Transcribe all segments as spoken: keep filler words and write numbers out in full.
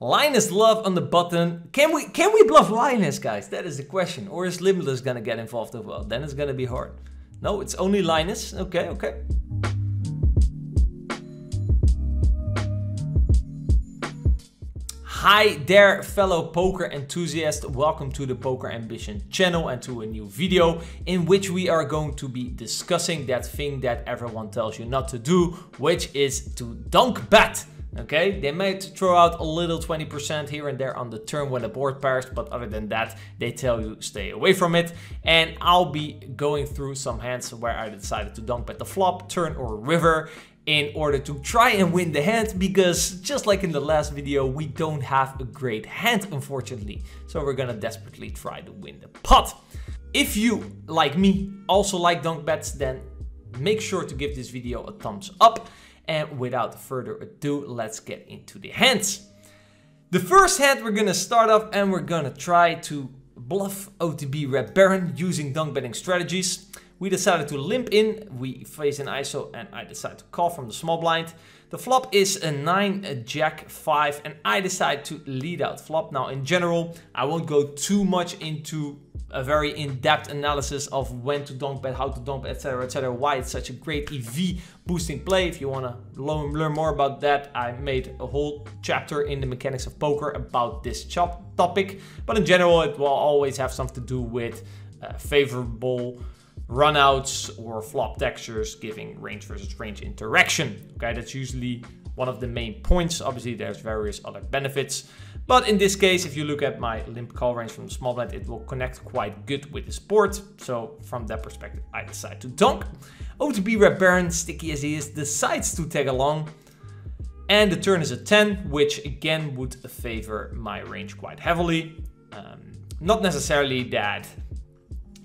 Linus Love on the button. Can we can we bluff Linus, guys? That is the question. Or is Limitless gonna get involved as well? Then it's gonna be hard. No, it's only Linus. Okay, okay. Hi there, fellow poker enthusiasts. Welcome to the Poker Ambition channel and to a new video in which we are going to be discussing that thing that everyone tells you not to do, which is to donk bet. Okay, they might throw out a little twenty percent here and there on the turn when the board pairs, but other than that, they tell you stay away from it. And I'll be going through some hands where I decided to donk bet the flop, turn, or river in order to try and win the hand, because just like in the last video, we don't have a great hand, unfortunately. So we're gonna desperately try to win the pot. If you, like me, also like donk bets, then make sure to give this video a thumbs up. And without further ado, let's get into the hands. The first hand we're gonna start off, and we're gonna try to bluff O T B RedBaron using donk betting strategies. We decided to limp in, we face an I S O, and I decide to call from the small blind. The flop is a nine, a jack, five, and I decide to lead out flop. Now in general, I won't go too much into a very in-depth analysis of when to donk bet, how to donk bet, et cetera, et cetera, why it's such a great E V boosting play. If you want to learn more about that, I made a whole chapter in The Mechanics of Poker about this chop topic. But in general, it will always have something to do with uh, favorable runouts or flop textures, giving range versus range interaction. Okay, that's usually one of the main points. Obviously, there's various other benefits. But in this case, if you look at my limp call range from the small blind, it will connect quite good with this board. So from that perspective, I decide to donk. O T B RedBaron, sticky as he is, decides to tag along. And the turn is a ten, which again would favor my range quite heavily. Um, not necessarily that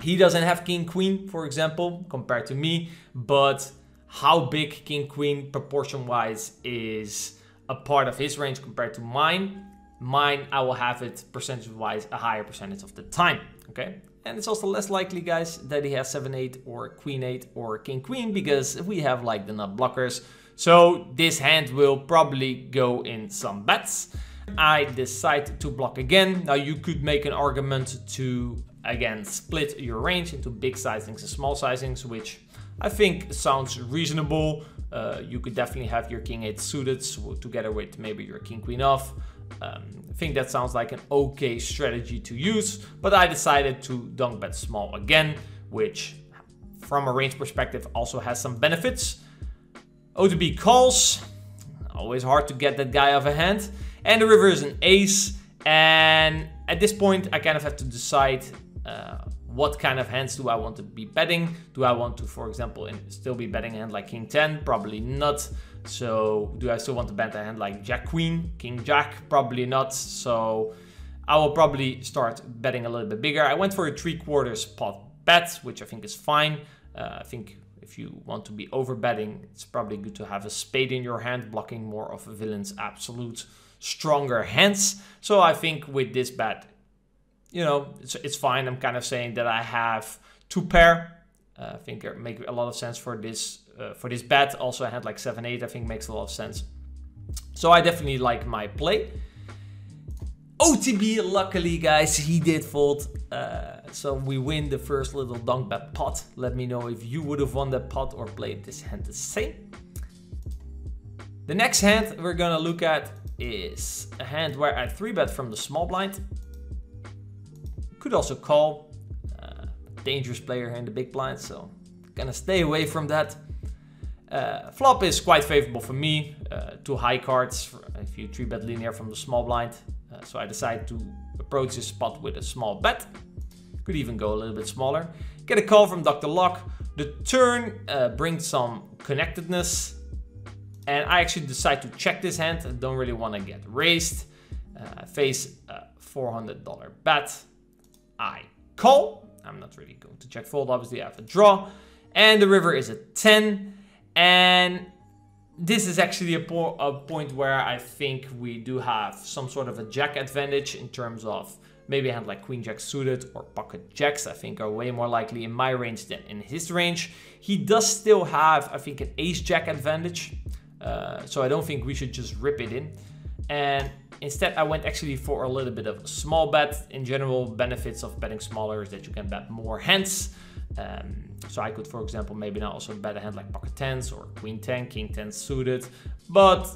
he doesn't have king-queen, for example, compared to me, but how big king-queen proportion-wise is a part of his range compared to mine. Mine, I will have it percentage-wise a higher percentage of the time, okay? And it's also less likely, guys, that he has seven eight or queen eight or king-queen, because we have, like, the nut blockers. So this hand will probably go in some bets. I decide to block again. Now, you could make an argument to, again, split your range into big sizings and small sizings, which I think sounds reasonable. Uh, you could definitely have your king eight suited together with maybe your king-queen off. Um, I think that sounds like an okay strategy to use, but I decided to donk bet small again, which from a range perspective also has some benefits. O T B calls, always hard to get that guy off a hand, and the river is an ace, and at this point I kind of have to decide uh, what kind of hands do I want to be betting. Do I want to, for example, in, still be betting a hand like king ten? Probably not. So do I still want to bet a hand like jack-queen, king-jack? Probably not. So I will probably start betting a little bit bigger. I went for a three-quarters pot bet, which I think is fine. Uh, I think if you want to be over-betting, it's probably good to have a spade in your hand, blocking more of a villain's absolute stronger hands. So I think with this bet, you know, it's, it's fine. I'm kind of saying that I have two pair. Uh, I think it makes a lot of sense for this uh, for this bet. Also, I had like seven eight. I think makes a lot of sense. So I definitely like my play. O T B, luckily, guys, he did fold. Uh, so we win the first little donk bet pot. Let me know if you would have won that pot or played this hand the same. The next hand we're gonna look at is a hand where I three bet from the small blind. Could also call, uh, dangerous player here in the big blind, so gonna stay away from that. Uh, flop is quite favorable for me, uh, two high cards for if you three bet linear from the small blind, uh, so I decide to approach this spot with a small bet. Could even go a little bit smaller. Get a call from Doctor Locke. The turn uh, brings some connectedness, and I actually decide to check this hand. I don't really want to get raised. Uh, face a four hundred dollar bet. I call. I'm not really going to check fold. Obviously, I have a draw. And the river is a ten. And this is actually a, po a point where I think we do have some sort of a jack advantage in terms of maybe a hand like queen jack suited or pocket jacks. I think are way more likely in my range than in his range. He does still have, I think, an ace jack advantage. Uh, so I don't think we should just rip it in. And Instead, I went actually for a little bit of small bet. In general, benefits of betting smaller is that you can bet more hands. Um, so I could, for example, maybe now also bet a hand like pocket tens or queen ten, king ten suited. But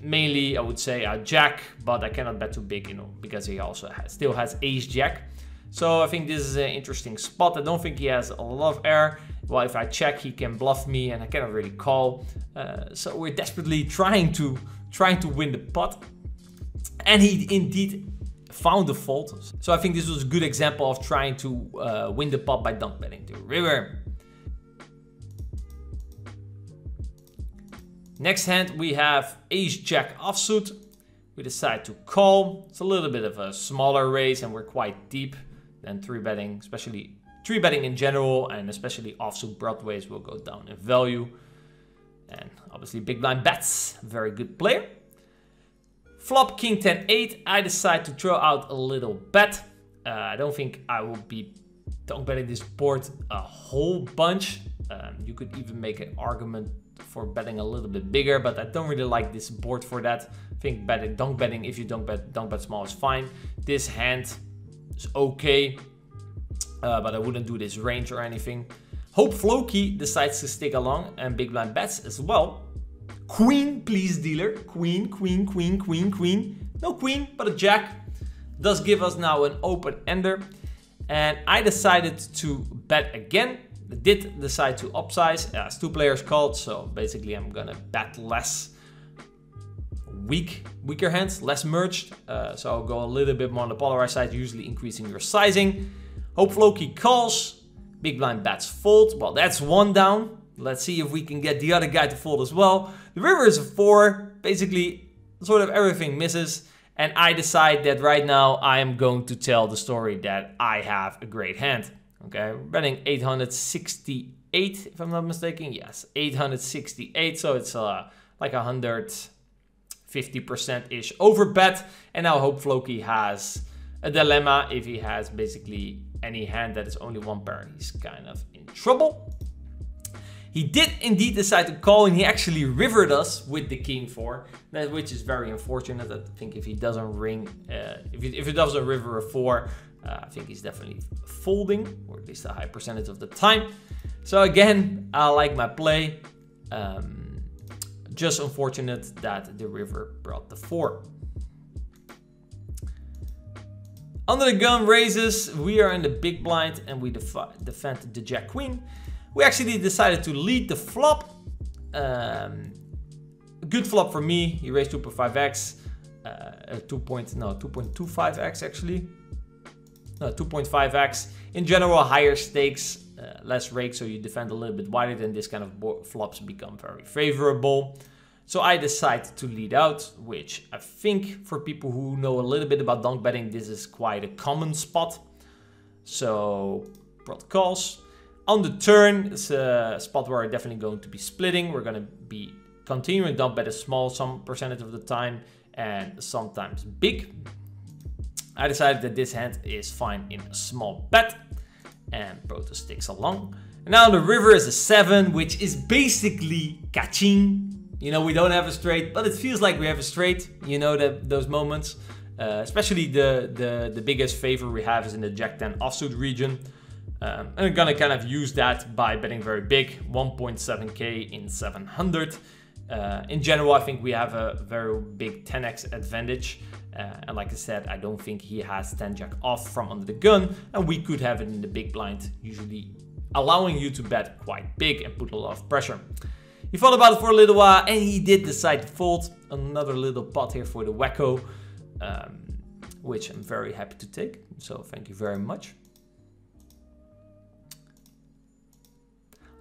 mainly I would say a jack, but I cannot bet too big, you know, because he also has, still has ace jack. So I think this is an interesting spot. I don't think he has a lot of air. Well, if I check, he can bluff me and I cannot really call. Uh, so we're desperately trying to trying to win the pot. And he indeed found the fault. So I think this was a good example of trying to uh, win the pot by dump betting the river. Next hand, we have ace jack offsuit. We decide to call. It's a little bit of a smaller raise and we're quite deep than three betting, especially three betting in general, and especially offsuit broadways will go down in value. And obviously big blind bets, very good player. Flop king ten eight, I decide to throw out a little bet. Uh, I don't think I will be don't betting this board a whole bunch. Um, you could even make an argument for betting a little bit bigger, but I don't really like this board for that. I think betting, donk betting, if you don't bet, donk bet small is fine. This hand is okay, uh, but I wouldn't do this range or anything. Hopefuloki decides to stick along and big blind bets as well. Queen, please dealer. Queen, queen, queen, queen, queen. No queen, but a jack. Does give us now an open ender. And I decided to bet again. Did decide to upsize as two players called, so basically I'm gonna bet less weak, weaker hands, less merged. Uh, so I'll go a little bit more on the polarized side, usually increasing your sizing. Hopefuloki calls, big blind bets fold. Well, that's one down. Let's see if we can get the other guy to fold as well. The river is a four, basically sort of everything misses. And I decide that right now I am going to tell the story that I have a great hand. Okay, we're betting eight hundred sixty-eight, if I'm not mistaken. Yes, eight hundred sixty-eight. So it's uh, like one hundred fifty percent-ish overbet. And now Hopefuloki has a dilemma. If he has basically any hand that is only one pair, he's kind of in trouble. He did indeed decide to call, and he actually rivered us with the king four, which is very unfortunate. I think if he doesn't ring, uh, if, he, if he doesn't river a four, Uh, I think he's definitely folding, or at least a high percentage of the time. So again, I like my play. Um, just unfortunate that the river brought the four. Under the gun raises, we are in the big blind and we def defend the jack queen. We actually decided to lead the flop. Um, good flop for me. He raised two point five x, uh, two point no two point two five x actually. No, two point five x. In general, higher stakes, uh, less rake, so you defend a little bit wider, then this kind of flops become very favorable. So I decide to lead out, which I think for people who know a little bit about donk betting, this is quite a common spot. So, broad calls. On the turn, it's a spot where we're definitely going to be splitting. We're going to be continuing donk bet a small some percentage of the time and sometimes big. I decided that this hand is fine in a small bet, and Proto sticks along. And now the river is a seven, which is basically catching. You know, we don't have a straight, but it feels like we have a straight. You know, that those moments, uh, especially the, the the biggest favor we have is in the jack ten offsuit region. Um, and I'm gonna kind of use that by betting very big, one point seven K in seven hundred. Uh, in general, I think we have a very big ten x advantage. Uh, and like I said, I don't think he has ten jack off from under the gun. And we could have it in the big blind, usually allowing you to bet quite big and put a lot of pressure. He thought about it for a little while and he did decide to fold. Another little pot here for the wacko, um, which I'm very happy to take. So thank you very much.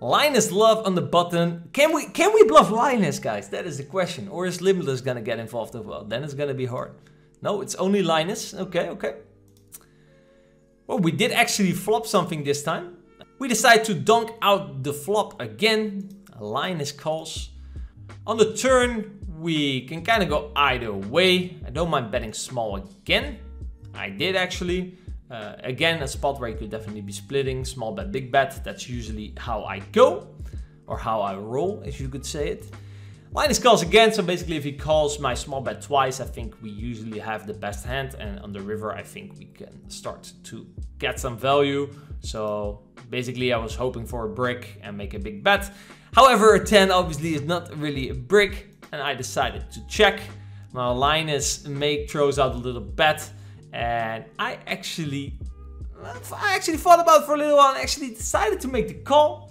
Linus Love on the button. Can we can we bluff Linus, guys? That is the question. Or is Limitless gonna get involved as well? Then it's gonna be hard. No, it's only Linus. Okay, okay. Well, we did actually flop something this time. We decide to donk out the flop again. Linus calls. On the turn, we can kind of go either way. I don't mind betting small again. I did actually. Uh, again, a spot where you could definitely be splitting, small bet, big bet. That's usually how I go, or how I roll, if you could say it. Linus calls again, so basically if he calls my small bet twice, I think we usually have the best hand, and on the river I think we can start to get some value. So basically I was hoping for a brick and make a big bet. However, a ten obviously is not really a brick, and I decided to check. Now Linus make throws out a little bet, and I actually I actually thought about it for a little while and actually decided to make the call.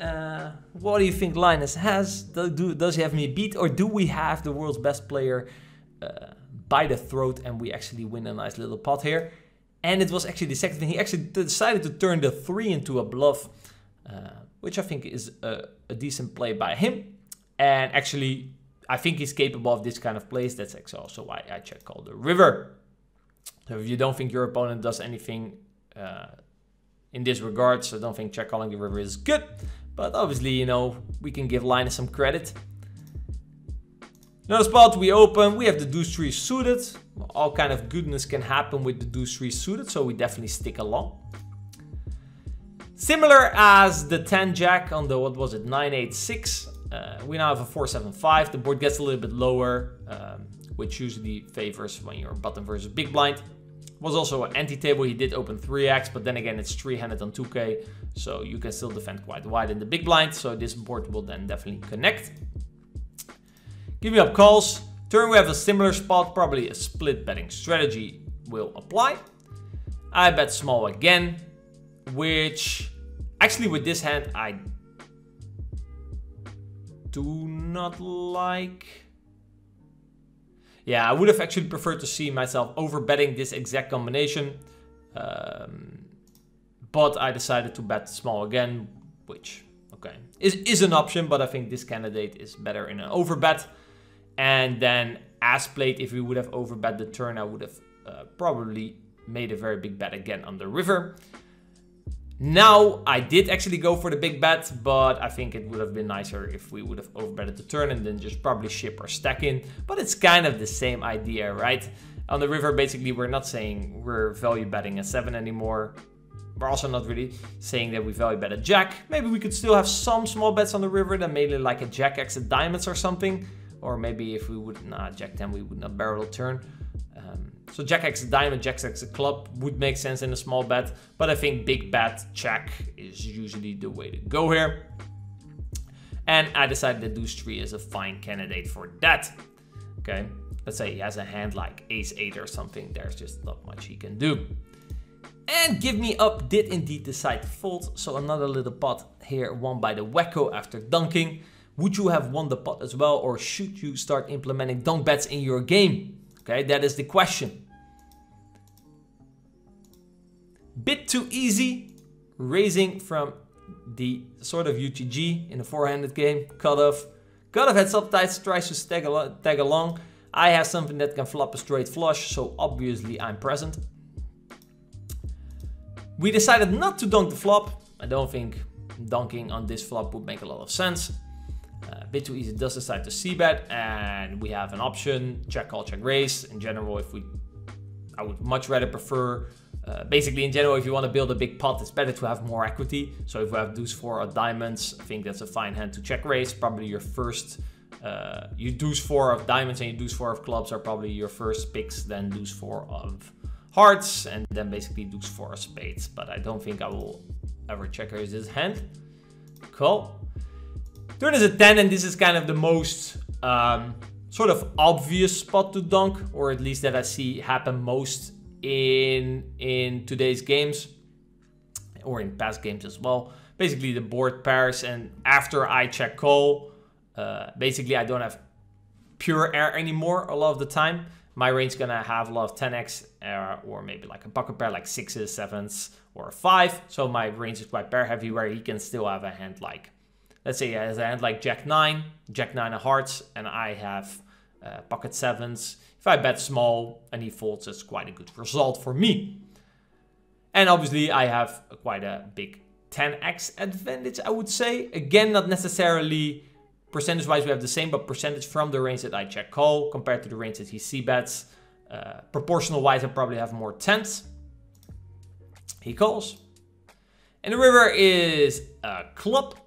Uh, what do you think Linus has? Do, do, does he have me beat, or do we have the world's best player uh, by the throat and we actually win a nice little pot here? And it was actually the second thing. He actually decided to turn the three into a bluff, uh, which I think is a, a decent play by him. And actually, I think he's capable of this kind of plays. That's actually also why I check call the river. So if you don't think your opponent does anything uh, in this regard, so I don't think check calling the river is good. But obviously, you know, we can give Linus some credit. Another spot, we open, we have the deuce three suited. All kind of goodness can happen with the deuce three suited, so we definitely stick along. Similar as the ten jack on the, what was it, nine eight six. Uh, we now have a four seven five. The board gets a little bit lower, um, which usually favors when you're bottom versus big blind. Was also an anti-table. He did open three X, but then again it's three-handed on two K, so you can still defend quite wide in the big blind, so this board will then definitely connect. Gimme Up calls. Turn we have a similar spot, probably a split betting strategy will apply. I bet small again, which actually with this hand I do not like. Yeah, I would have actually preferred to see myself overbetting this exact combination. Um, but I decided to bet small again, which, okay, is, is an option. But I think this candidate is better in an overbet. And then as played, if we would have overbet the turn, I would have uh, probably made a very big bet again on the river. Now, I did actually go for the big bet, but I think it would have been nicer if we would have overbetted the turn and then just probably ship or stack in. But it's kind of the same idea, right? On the river, basically, we're not saying we're value betting a seven anymore. We're also not really saying that we value bet a jack. Maybe we could still have some small bets on the river, then maybe like a jack X of diamonds or something. Or maybe if we would not jack ten, we would not barrel the turn. Um, so jack X diamond, jack X club would make sense in a small bet, but I think big bet check is usually the way to go here. And I decided that deuce three is a fine candidate for that. Okay, let's say he has a hand like ace eight or something. There's just not much he can do. And Gimme Up did indeed decide to fold. So another little pot here won by the wacko after dunking. Would you have won the pot as well, or should you start implementing dunk bets in your game? Okay, that is the question. Bit too easy, raising from the sort of U T G in a four-handed game. Cutoff. Cutoff heads up tights, tries to tag, al tag along. I have something that can flop a straight flush, so obviously I'm present. We decided not to dunk the flop. I don't think dunking on this flop would make a lot of sense. Uh, bit too easy does decide to c-bet, and we have an option check call, check raise. In general, if we, I would much rather prefer. Uh, basically, in general, if you want to build a big pot, it's better to have more equity. So if we have deuce four or diamonds, I think that's a fine hand to check raise. Probably your first, uh, you deuce four of diamonds and you deuce four of clubs are probably your first picks. Then deuce four of hearts, and then basically deuce four of spades. But I don't think I will ever check raise this hand. Cool. Turn is a ten, and this is kind of the most um, sort of obvious spot to dunk, or at least that I see happen most in, in today's games, or in past games as well. Basically, the board pairs, and after I check call, uh, basically I don't have pure air anymore a lot of the time. My range is gonna have a lot of ten X, uh, or maybe like a pocket pair, like sixes, sevens, or a five. So my range is quite pair heavy, where he can still have a hand like, let's say he has a hand like jack nine, jack nine of hearts, and I have uh, pocket sevens. If I bet small and he folds, it's quite a good result for me. And obviously I have quite a big ten X advantage, I would say. Again, not necessarily percentage-wise we have the same, but percentage from the range that I check call compared to the range that he c-bets. Uh, Proportional-wise, I probably have more tens. He calls. And the river is a club.